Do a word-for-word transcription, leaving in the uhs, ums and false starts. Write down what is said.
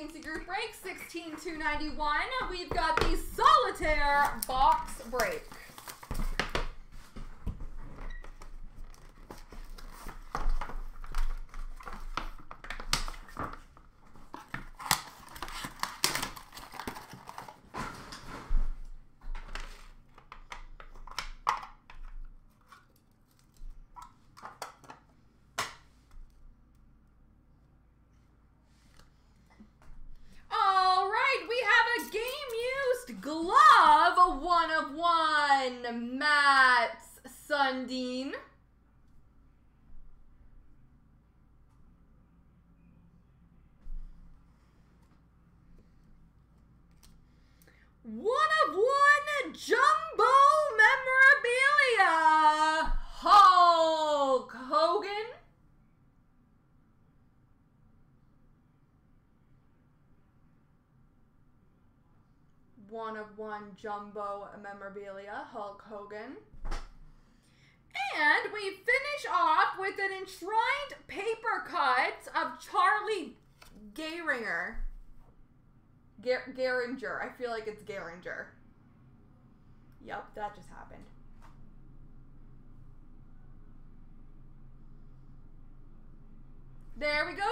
Agency Group Break, sixteen two ninety-one. We've got the Solitaire box break. Glove, one of one, Mats Sundin. One of one, jumbo memorabilia, Hulk Hogan. One of one jumbo memorabilia, Hulk Hogan. And we finish off with an enshrined paper cut of Charlie Gehringer. Ger Gehringer. I feel like it's Gehringer. Yep, that just happened. There we go.